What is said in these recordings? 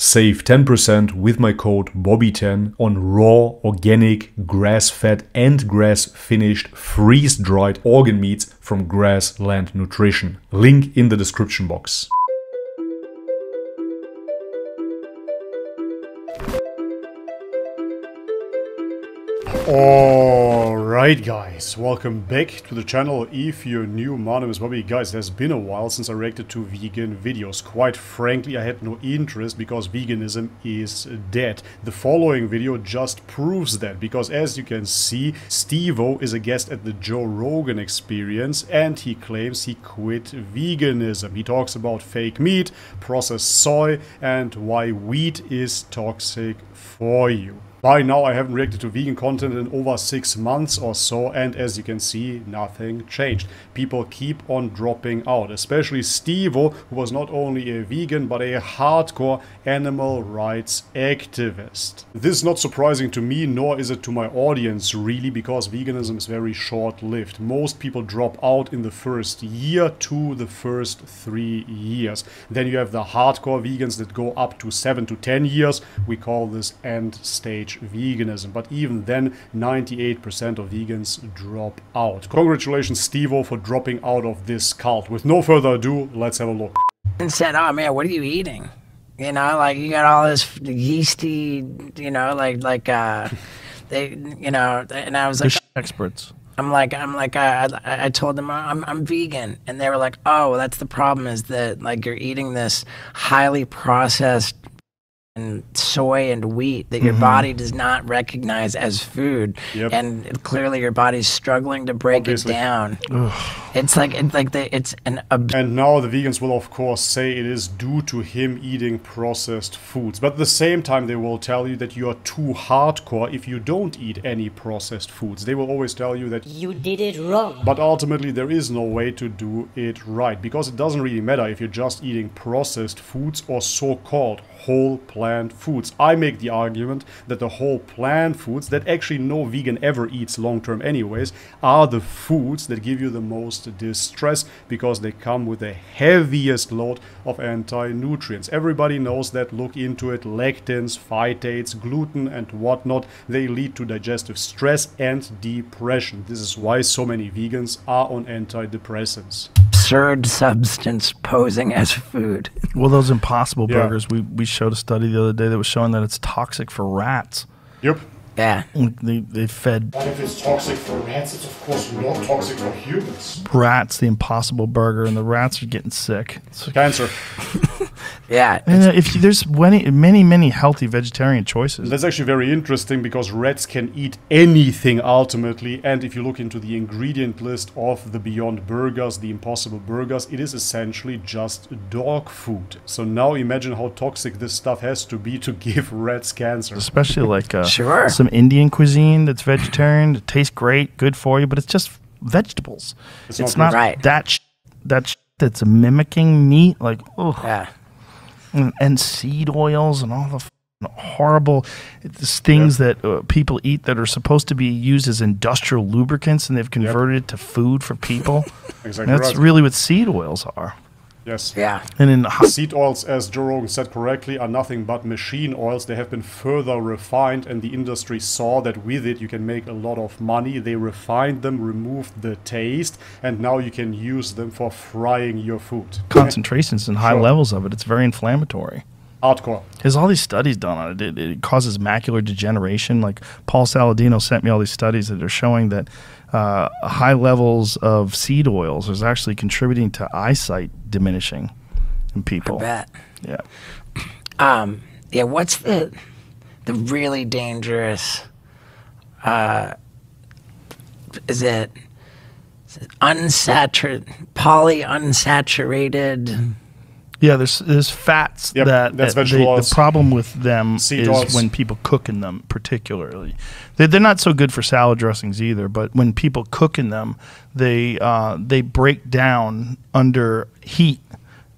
Save 10% with my code BOBBY10 on raw, organic, grass-fed and grass-finished freeze-dried organ meats from Grassland Nutrition. Link in the description box. Alright guys, welcome back to the channel. If you're new, my name is Bobby. Guys, there's been a while since I reacted to vegan videos. Quite frankly, I had no interest because veganism is dead. The following video just proves that, because as you can see, Steve-O is a guest at the Joe Rogan Experience and he claims he quit veganism. He talks about fake meat, processed soy and why wheat is toxic for you. By now, I haven't reacted to vegan content in over 6 months or so, and as you can see, nothing changed. People keep on dropping out, especially Steve-O, who was not only a vegan, but a hardcore animal rights activist. This is not surprising to me, nor is it to my audience really, because veganism is very short-lived. Most people drop out in the first year to the first 3 years. Then you have the hardcore vegans that go up to 7 to 10 years. We call this end stage veganism, but even then 98% of vegans drop out. Congratulations Steve-O for dropping out of this cult. With no further ado, let's have a look. And said, oh man, what are you eating? You know, like you got all this yeasty, you know, they, you know, and I was like, experts. I told them I'm vegan, and they were like, oh, well, that's the problem, is that like you're eating this highly processed and soy and wheat that your body does not recognize as food, and clearly your body's struggling to break it down. And now the vegans will of course say it is due to him eating processed foods, but at the same time they will tell you that you are too hardcore if you don't eat any processed foods. They will always tell you that you did it wrong, but ultimately there is no way to do it right, because it doesn't really matter if you're just eating processed foods or so-called whole plant foods. I make the argument that the whole plant foods that actually no vegan ever eats long term anyways are the foods that give you the most distress, because they come with the heaviest load of anti-nutrients. Everybody knows that. Look into it. Lectins, phytates, gluten and whatnot, they lead to digestive stress and depression. This is why so many vegans are on antidepressants. Absurd substance posing as food. Well, those Impossible Burgers, we showed a study the other day that was showing that it's toxic for rats. Yep. Yeah. They fed... But if it's toxic for rats, it's of course not toxic for humans. Rats, the Impossible Burger, and the rats are getting sick. It's cancer. Yeah. And if there's many healthy vegetarian choices. That's actually very interesting, because rats can eat anything ultimately, and if you look into the ingredient list of the Beyond Burgers, the Impossible Burgers, it is essentially just dog food. So now imagine how toxic this stuff has to be to give rats cancer. Especially like some Indian cuisine that's vegetarian, that tastes great, good for you, but it's just vegetables. It's not right. That's mimicking meat, like and seed oils and all the horrible things that people eat that are supposed to be used as industrial lubricants, and they've converted it to food for people. Exactly. That's really what seed oils are. Yes. Yeah. And in seed oils, as Joe Rogan said correctly, are nothing but machine oils. They have been further refined, and the industry saw that with it you can make a lot of money. They refined them, removed the taste, and now you can use them for frying your food. Concentrations and high levels of it. It's very inflammatory. Hardcore. There's all these studies done on it. It causes macular degeneration. Like Paul Saladino sent me all these studies that are showing that high levels of seed oils is actually contributing to eyesight diminishing in people. I bet. Yeah. Yeah. What's the really dangerous? Is it unsaturated, polyunsaturated? Yeah, there's fats the problem with them is when people cook in them, particularly. They're not so good for salad dressings either, but when people cook in them, they break down under heat,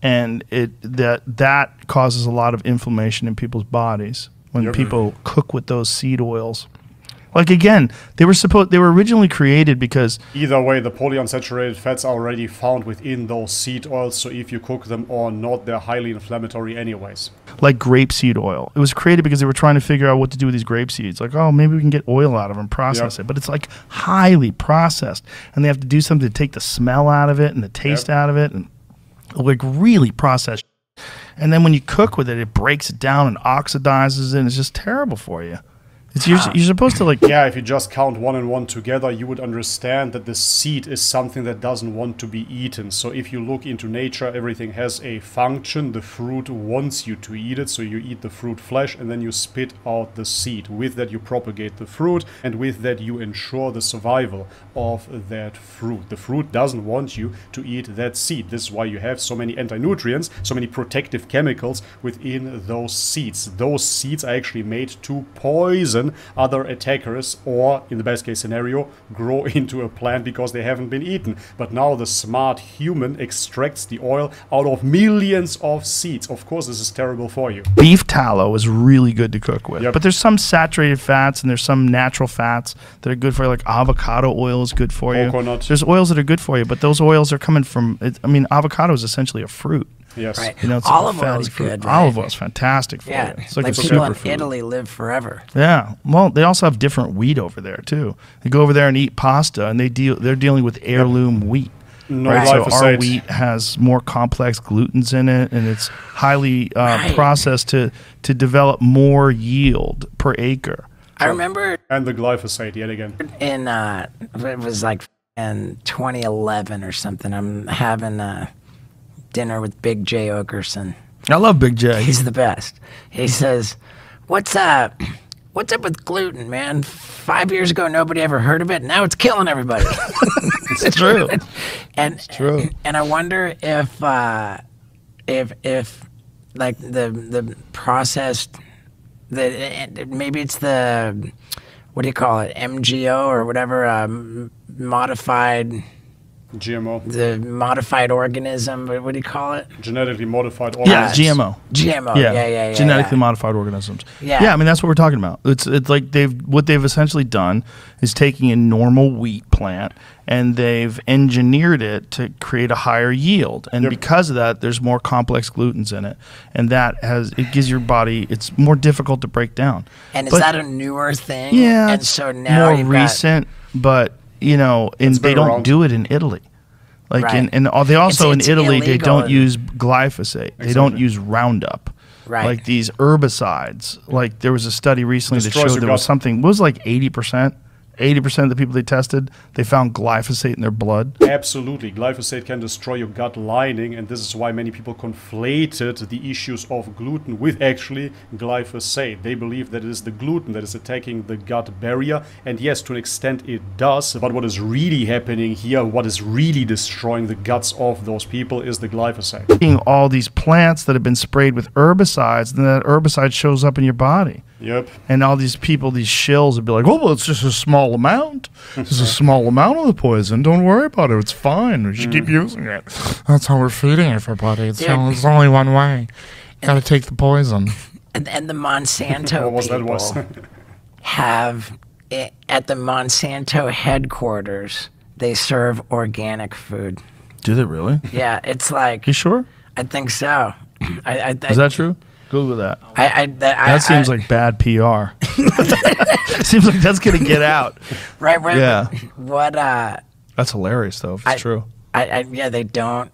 and that causes a lot of inflammation in people's bodies when people cook with those seed oils. Like, again, they were originally created because... Either way, the polyunsaturated fats are already found within those seed oils, so if you cook them or not, they're highly inflammatory anyways. Like grapeseed oil. It was created because they were trying to figure out what to do with these grape seeds. Like, oh, maybe we can get oil out of them, process it. But it's, like, highly processed, and they have to do something to take the smell out of it and the taste out of it, and, like, really processed. And then when you cook with it, it breaks it down and oxidizes it, and it's just terrible for you. It's you're supposed to, like... Yeah, if you just count one and one together, you would understand that the seed is something that doesn't want to be eaten. So if you look into nature, everything has a function. The fruit wants you to eat it, so you eat the fruit flesh, and then you spit out the seed. With that, you propagate the fruit, and with that, you ensure the survival of that fruit. The fruit doesn't want you to eat that seed. This is why you have so many anti-nutrients, so many protective chemicals within those seeds. Those seeds are actually made to poison other attackers, or in the best case scenario, grow into a plant because they haven't been eaten. But now the smart human extracts the oil out of millions of seeds. Of course, this is terrible for you. Beef tallow is really good to cook with, but there's some saturated fats and there's some natural fats that are good for you, like avocado oil is good for you. Coconut. There's oils that are good for you, but those oils are coming from, I mean, avocado is essentially a fruit. Yes. Right. You know, olive oil is good, right? Olive oil is fantastic for you. It's like a people in Italy live forever. Yeah. Well, they also have different wheat over there, too. They go over there and eat pasta, and they're dealing with heirloom wheat. No glyphosate. So our wheat has more complex glutens in it, and it's highly processed to develop more yield per acre. I remember... And the glyphosate, yet again. In, it was like in 2011 or something. I'm having... dinner with Big Jay Oakerson. I love Big Jay. He's the best. He says, what's up with gluten, man? 5 years ago, nobody ever heard of it. Now it's killing everybody. It's true. And, it's true. And I wonder if like the processed, maybe it's the, what do you call it? MGO or whatever, modified... GMO. The modified organism, what do you call it? Genetically modified organisms. Yeah, GMO. GMO, yeah. Genetically modified organisms. Yeah. Yeah, I mean, that's what we're talking about. It's like what they've essentially done is taking a normal wheat plant and they've engineered it to create a higher yield. And because of that, there's more complex glutens in it. And that gives your body, it's more difficult to break down. And is that a newer thing? Yeah. And so now more recent, but... You know, and they don't do it in Italy. Like, and they also in Italy, they don't use glyphosate. They don't use Roundup. Right. Like these herbicides. Like there was a study recently that showed there was something, it was like 80%. 80% of the people they tested, they found glyphosate in their blood. Absolutely. Glyphosate can destroy your gut lining, and this is why many people conflated the issues of gluten with actually glyphosate. They believe that it is the gluten that is attacking the gut barrier, and yes, to an extent it does, but what is really happening here, what is really destroying the guts of those people is the glyphosate. Seeing all these plants that have been sprayed with herbicides, then that herbicide shows up in your body. Yep. And all these people, these shills would be like, oh, well, it's just a small amount. It's a small amount of the poison. Don't worry about it. It's fine. We should keep using it. That's how we're feeding everybody. It's only one way. Got to take the poison. And the Monsanto people have, at the Monsanto headquarters, they serve organic food. Do they really? Yeah. It's like. You sure? I think so. Is that true? Google that. That seems like bad PR. Seems like that's gonna get out. Right. Yeah. What? That's hilarious though. If it's true. Yeah, they don't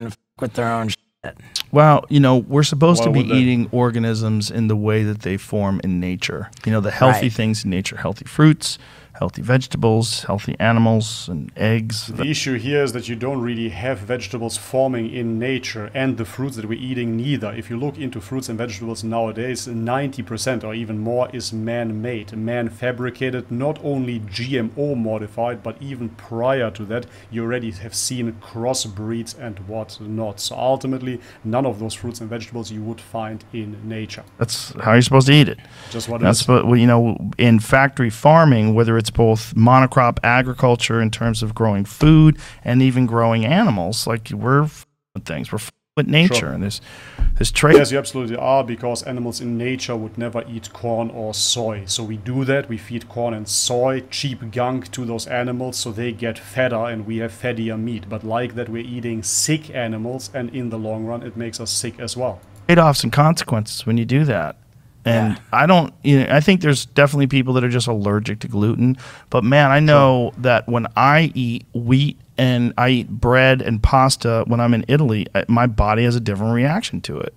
fuck with their own shit. Well, you know, we're supposed to be eating organisms in the way that they form in nature. You know, the healthy things in nature, healthy fruits, healthy vegetables, healthy animals, and eggs. The issue here is that you don't really have vegetables forming in nature, and the fruits that we're eating neither. If you look into fruits and vegetables nowadays, 90% or even more is man-made, man-fabricated, not only GMO-modified, but even prior to that, you already have seen crossbreeds and whatnot. So ultimately, none of those fruits and vegetables you would find in nature. That's how you're supposed to eat it. Just what it is. But, you know, in factory farming, whether it's both monocrop agriculture in terms of growing food and even growing animals. Like we're f***ing things. We're f***ing with nature. Sure. And this trade. Yes, you absolutely are, because animals in nature would never eat corn or soy. So we do that. We feed corn and soy, cheap gunk, to those animals, so they get fatter and we have fattier meat. But like that, we're eating sick animals, and in the long run, it makes us sick as well. Trade-offs and consequences when you do that. And yeah. I don't, you know, I think there's definitely people that are just allergic to gluten. But man, I know that when I eat wheat and I eat bread and pasta when I'm in Italy, my body has a different reaction to it.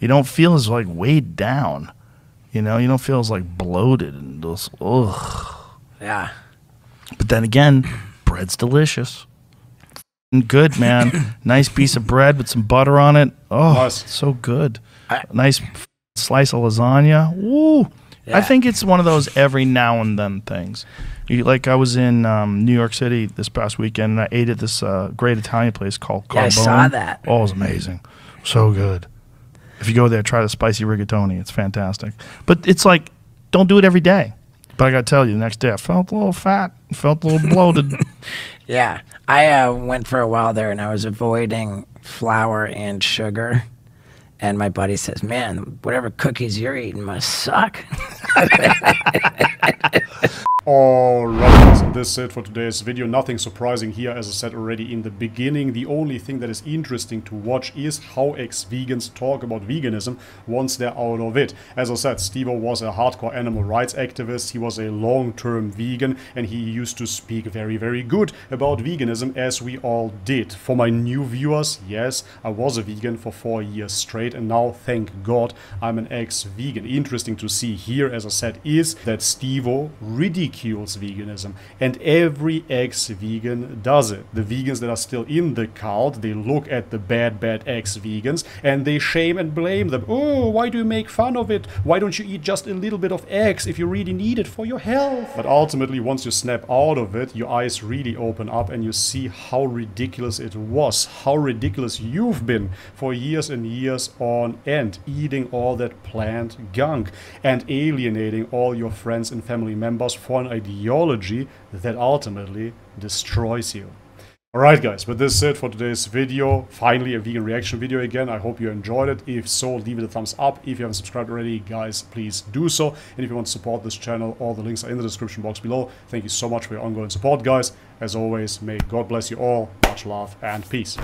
You don't feel as like weighed down, you know. You don't feel as like bloated and just ugh. Yeah. But then again, bread's delicious. Good, man. Nice piece of bread with some butter on it. Oh, it's so good. Nice slice of lasagna. Woo. Yeah. I think it's one of those every now and then things. You, like, I was in New York City this past weekend, and I ate at this great Italian place called Carbone. Yeah, I saw that. Oh, it was amazing. So good. If you go there, try the spicy rigatoni. It's fantastic. But it's like, don't do it every day. But I got to tell you, the next day I felt a little fat, felt a little bloated. Yeah. I went for a while there, and I was avoiding flour and sugar. And my buddy says, man, whatever cookies you're eating must suck. All right, so this is it for today's video. Nothing surprising here, as I said already in the beginning. The only thing that is interesting to watch is how ex-vegans talk about veganism once they're out of it. As I said, Steve-O was a hardcore animal rights activist. He was a long-term vegan, and he used to speak very, very good about veganism, as we all did. For my new viewers, yes, I was a vegan for 4 years straight. And now, thank God, I'm an ex-vegan. Interesting to see here, as I said, is that Steve-O ridicules veganism. And every ex-vegan does it. The vegans that are still in the cult, they look at the bad, bad ex-vegans and they shame and blame them. Oh, why do you make fun of it? Why don't you eat just a little bit of eggs if you really need it for your health? But ultimately, once you snap out of it, your eyes really open up and you see how ridiculous it was, how ridiculous you've been for years and years on end, eating all that plant gunk and alienating all your friends and family members for an ideology that ultimately destroys you. Alright guys, but this is it for today's video. Finally, a vegan reaction video again. I hope you enjoyed it. If so, leave it a thumbs up. If you haven't subscribed already, guys, please do so. And if you want to support this channel, all the links are in the description box below. Thank you so much for your ongoing support, guys. As always, may God bless you all. Much love and peace.